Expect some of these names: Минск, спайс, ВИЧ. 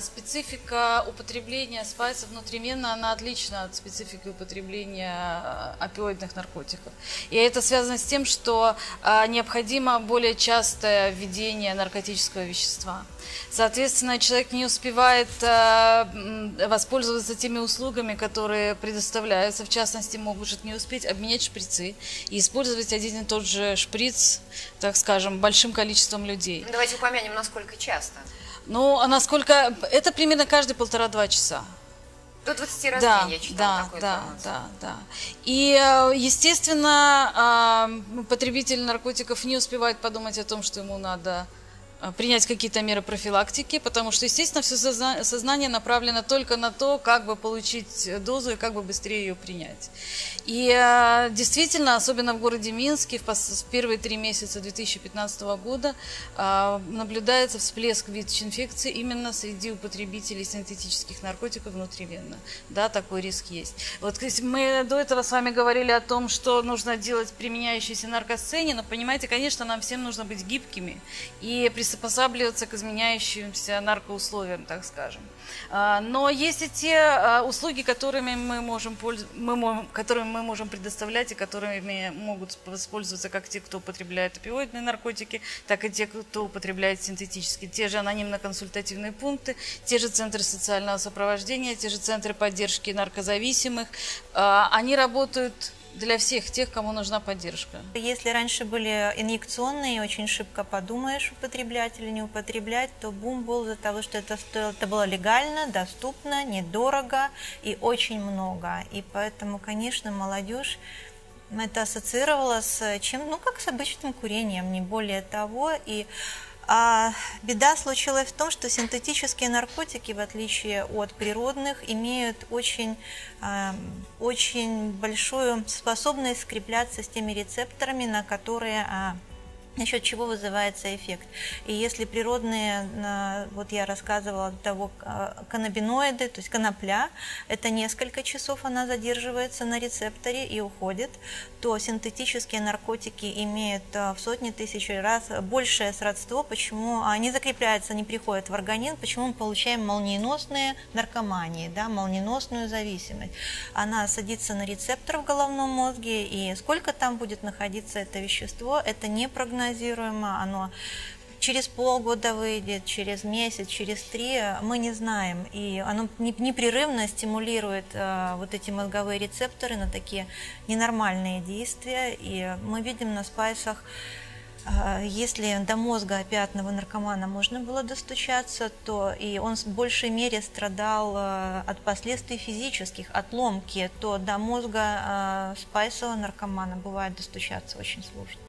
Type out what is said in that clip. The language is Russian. Специфика употребления спайсов внутривенно, она отлична от специфики употребления опиоидных наркотиков. И это связано с тем, что необходимо более частое введение наркотического вещества. Соответственно, человек не успевает воспользоваться теми услугами, которые предоставляются. В частности, может не успеть обменять шприцы и использовать один и тот же шприц, так скажем, большим количеством людей. Давайте упомянем, насколько часто. Ну, а насколько... Это примерно каждые 1,5–2 часа. До 20 раз да, я читала такой информацию. Да. И, естественно, потребитель наркотиков не успевает подумать о том, что ему надо принять какие-то меры профилактики, потому что, естественно, все сознание направлено только на то, как бы получить дозу и как бы быстрее ее принять. И действительно, особенно в городе Минске, в первые 3 месяца 2015 года наблюдается всплеск ВИЧ-инфекции именно среди употребителей синтетических наркотиков внутривенно. Да, такой риск есть. Вот мы до этого с вами говорили о том, что нужно делать применяющейся наркосцене, но, понимаете, конечно, нам всем нужно быть гибкими и приспосабливаться к изменяющимся наркоусловиям, так скажем. Но есть и те услуги, которыми мы можем предоставлять и которыми могут воспользоваться как те, кто употребляет опиоидные наркотики, так и те, кто употребляет синтетические. Те же анонимно-консультативные пункты, те же центры социального сопровождения, те же центры поддержки наркозависимых. Они работают для всех тех, кому нужна поддержка. Если раньше были инъекционные, очень шибко подумаешь, употреблять или не употреблять, то бум был за того, что это было легально, доступно, недорого и очень много. И поэтому, конечно, молодежь это ассоциировала с чем, ну, как с обычным курением, не более того. А беда случилась в том, что синтетические наркотики, в отличие от природных, имеют очень большую способность скрепляться с теми рецепторами, на которые... насчет чего вызывается эффект. И если природные, вот я рассказывала до того, каннабиноиды, то есть конопля, это несколько часов она задерживается на рецепторе и уходит, то синтетические наркотики имеют в сотни тысяч раз большее сродство, почему они закрепляются, не приходят в организм, почему мы получаем молниеносные наркомании, да, молниеносную зависимость. Она садится на рецептор в головном мозге, и сколько там будет находиться это вещество, это не прогнозируемо. Оно через полгода выйдет, через месяц, через 3, мы не знаем. И оно непрерывно стимулирует вот эти мозговые рецепторы на такие ненормальные действия. И мы видим на спайсах, если до мозга опиатного наркомана можно было достучаться, то и он в большей мере страдал от последствий физических, от ломки, то до мозга спайсового наркомана бывает достучаться очень сложно.